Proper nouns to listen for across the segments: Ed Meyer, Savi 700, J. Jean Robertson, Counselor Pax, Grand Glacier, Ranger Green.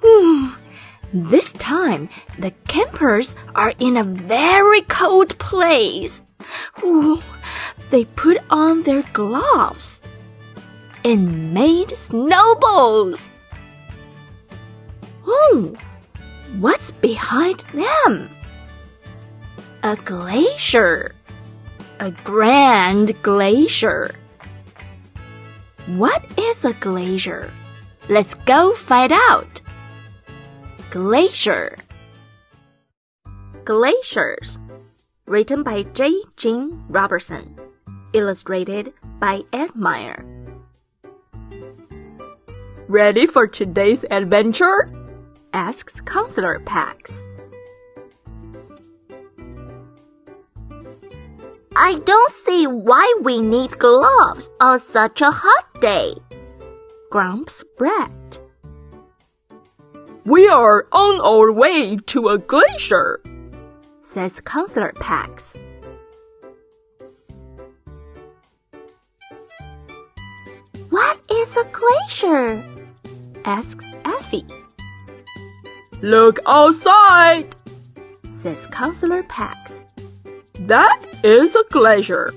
Whew. This time, the campers are in a very cold place. Whew. They put on their gloves and made snowballs. Whew. What's behind them? A glacier. A grand glacier. What is a glacier? Let's go find out. Glacier. Glaciers. Written by J. Jean Robertson. Illustrated by Ed Meyer. Ready for today's adventure? Asks Counselor Pax. I don't see why we need gloves on such a hot day, grumps Brett. We are on our way to a glacier, says Counselor Pax. What is a glacier? Asks Effie. Look outside, says Counselor Pax. That is a glacier.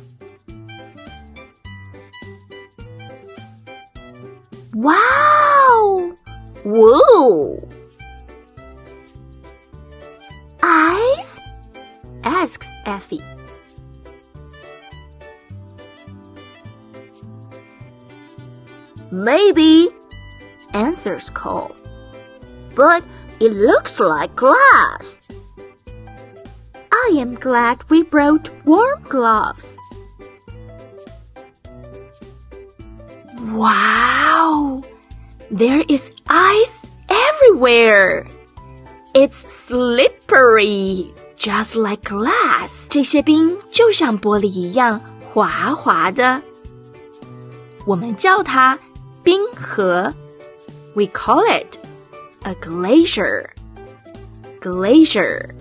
Wow! Whoa! Ice? Asks Effie. Maybe, answers Cole. But it looks like glass. I am glad we brought warm gloves. Wow! There is ice everywhere. It's slippery, just like glass. 这些冰就像玻璃一样滑滑的。我们叫它冰河。We call it a glacier. Glacier.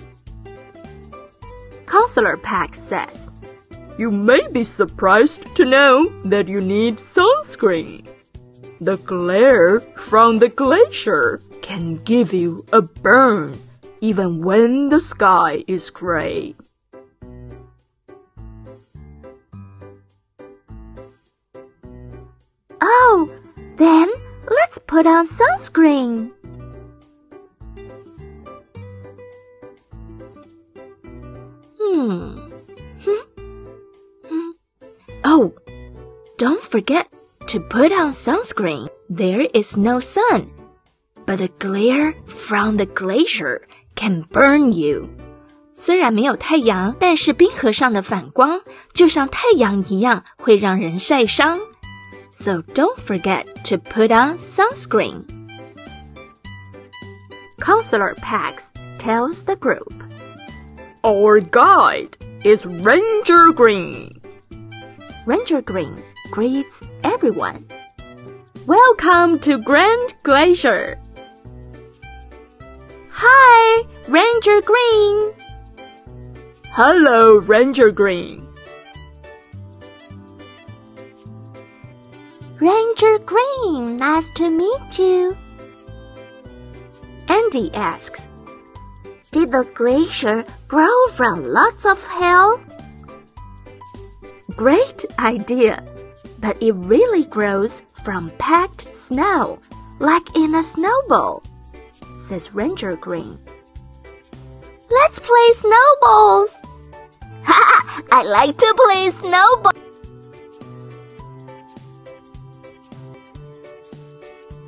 Counselor Pax says, You may be surprised to know that you need sunscreen. The glare from the glacier can give you a burn, even when the sky is gray. Oh, then let's put on sunscreen. Oh, don't forget to put on sunscreen. There is no sun, but the glare from the glacier can burn you. 虽然没有太阳，但是冰河上的反光就像太阳一样会让人晒伤。So don't forget to put on sunscreen. Counselor Pax tells the group, Our guide is Ranger Green. Ranger Green greets everyone. Welcome to Grand Glacier. Hi, Ranger Green. Hello, Ranger Green. Ranger Green, nice to meet you. Andy asks, Did the glacier grow from lots of hail? Great idea, but it really grows from packed snow, like in a snowball, says Ranger Green. Let's play snowballs! Ha! I like to play snowballs!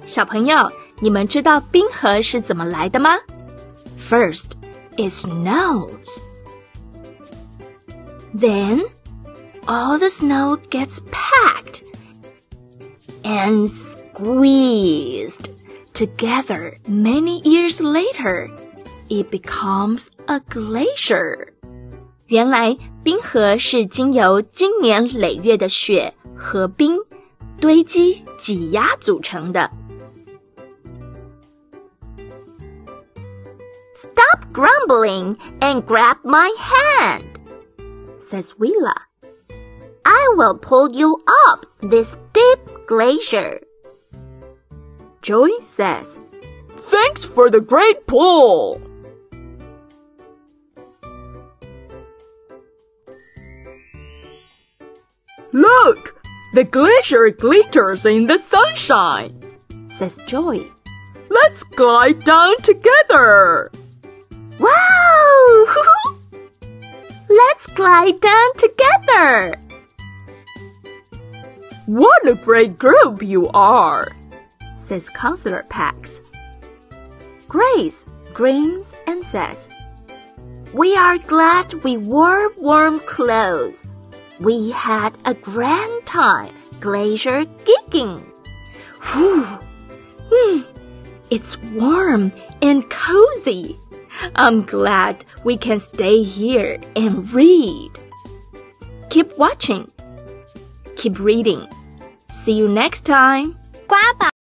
小朋友，你们知道冰河是怎么来的吗？ First, it snows. Then, all the snow gets packed and squeezed together. Many years later, it becomes a glacier. 原来冰河是经由经年累月的雪和冰堆积挤压组成的。Stop grumbling and grab my hand, says Willa. I will pull you up this deep glacier. Joy says, Thanks for the great pull! Look! The glacier glitters in the sunshine, says Joy. Let's glide down together! Wow! Let's glide down together! What a great group you are, says Counselor Pax. Grace grins and says, We are glad we wore warm clothes. We had a grand time glacier gigging. Whew! It's warm and cozy. I'm glad we can stay here and read. Keep watching. Keep reading. See you next time. 瓜吧